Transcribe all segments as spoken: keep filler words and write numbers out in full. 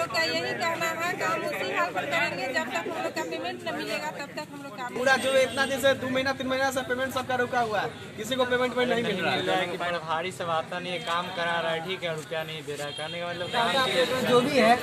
लोग का यही कहना है कि हम उसी हाल पर करेंगे जब तक हम लोग का पेमेंट न मिलेगा तब तक हम लोग काम पूरा जो इतना दिन से दो महीना तीन महीना से पेमेंट सबका रुका हुआ है, किसी को पेमेंट में नहीं मिल रहा है। भारी सब आता नहीं है, काम करा रहा है ठीक है, रुपया नहीं दे रहा है, करने का मतलब जो भी है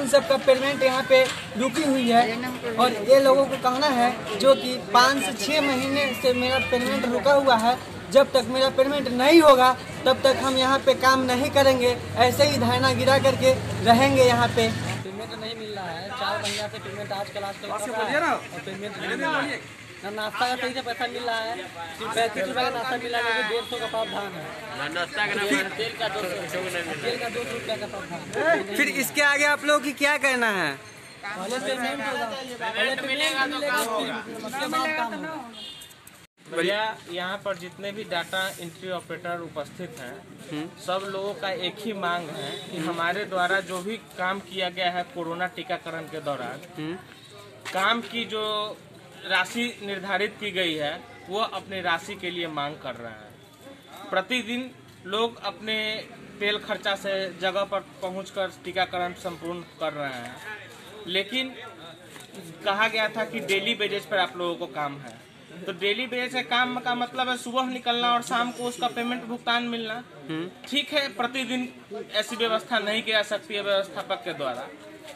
उन सबका पेमेंट यहाँ पे रुकी हुई है। और ये लोगों को कहना है जो कि पाँच से छः महीने से मेरा पेमेंट रुका हुआ है, जब तक मेरा पेमेंट नहीं होगा तब तक हम यहाँ पे काम नहीं करेंगे, ऐसे ही धरना गिरा करके रहेंगे यहाँ पे। पेमेंट नहीं मिल रहा है, चार महीना से पेमेंट आजकल आजकल और पेमेंट नहीं मिल रहा है। ना नाश्ता का सही से पैसा मिल रहा है, सिर्फ पैंतीस रुपये का नाश्ता मिला है, डेढ़ सौ का प्रावधान है, तेल का दो सौ रुपये का प्रावधान। फिर इसके आगे आप लोगों की क्या कहना है? भैया यहाँ पर जितने भी डाटा एंट्री ऑपरेटर उपस्थित हैं सब लोगों का एक ही मांग है कि हमारे द्वारा जो भी काम किया गया है कोरोना टीकाकरण के दौरान, काम की जो राशि निर्धारित की गई है वो अपनी राशि के लिए मांग कर रहे हैं। प्रतिदिन लोग अपने तेल खर्चा से जगह पर पहुंचकर टीकाकरण संपूर्ण कर रहे हैं, लेकिन कहा गया था कि डेली बेजेस पर आप लोगों को काम है, तो डेली बेस है काम का मतलब है सुबह निकलना और शाम को उसका पेमेंट भुगतान मिलना। ठीक है, प्रतिदिन ऐसी व्यवस्था नहीं की जा सकती है व्यवस्थापक के द्वारा,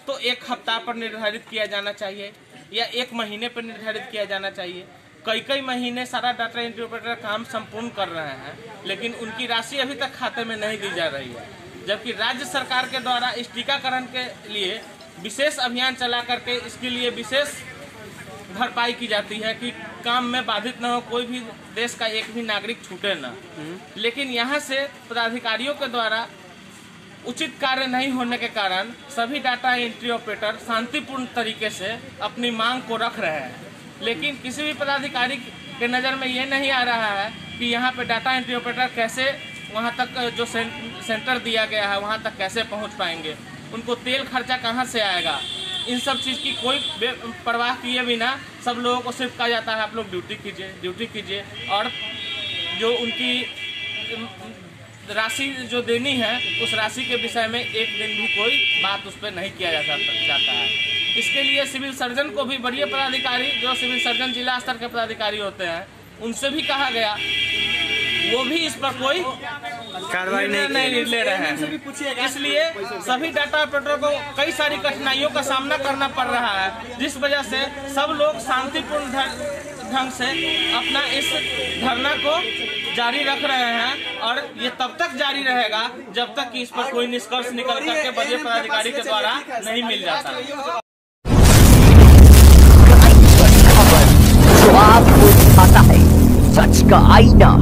तो एक हफ्ता पर निर्धारित किया जाना चाहिए या एक महीने पर निर्धारित किया जाना चाहिए। कई कई महीने सारा डाटा एंट्री ऑपरेटर काम संपूर्ण कर रहे हैं, लेकिन उनकी राशि अभी तक खाते में नहीं दी जा रही है, जबकि राज्य सरकार के द्वारा इस टीकाकरण के लिए विशेष अभियान चला करके इसके लिए विशेष भरपाई की जाती है कि काम में बाधित ना हो, कोई भी देश का एक भी नागरिक छूटे ना। लेकिन यहाँ से पदाधिकारियों के द्वारा उचित कार्य नहीं होने के कारण सभी डाटा एंट्री ऑपरेटर शांतिपूर्ण तरीके से अपनी मांग को रख रहे हैं, लेकिन किसी भी पदाधिकारी के नज़र में ये नहीं आ रहा है कि यहाँ पे डाटा एंट्री ऑपरेटर कैसे वहाँ तक जो सेंटर दिया गया है वहाँ तक कैसे पहुँच पाएंगे, उनको तेल खर्चा कहाँ से आएगा, इन सब चीज़ की कोई परवाह किए बिना सब लोगों को सिर्फ कहा जाता है आप लोग ड्यूटी कीजिए ड्यूटी कीजिए, और जो उनकी राशि जो देनी है उस राशि के विषय में एक दिन भी कोई बात उस पर नहीं किया जाता जाता है। इसके लिए सिविल सर्जन को भी, बड़े पदाधिकारी जो सिविल सर्जन जिला स्तर के पदाधिकारी होते हैं उनसे भी कहा गया, वो भी इस पर कोई कार्रवाई नहीं ले रहे हैं। इसलिए सभी डाटा ऑपरेटर को कई सारी कठिनाइयों का सामना करना पड़ रहा है, जिस वजह से सब लोग शांतिपूर्ण ढंग से अपना इस धरना को जारी रख रहे हैं, और ये तब तक जारी रहेगा जब तक कि इस पर कोई निष्कर्ष निकल करके बड़े पदाधिकारी के द्वारा नहीं मिल जाता। खबर जो आपको दिखाता है सच का आईना।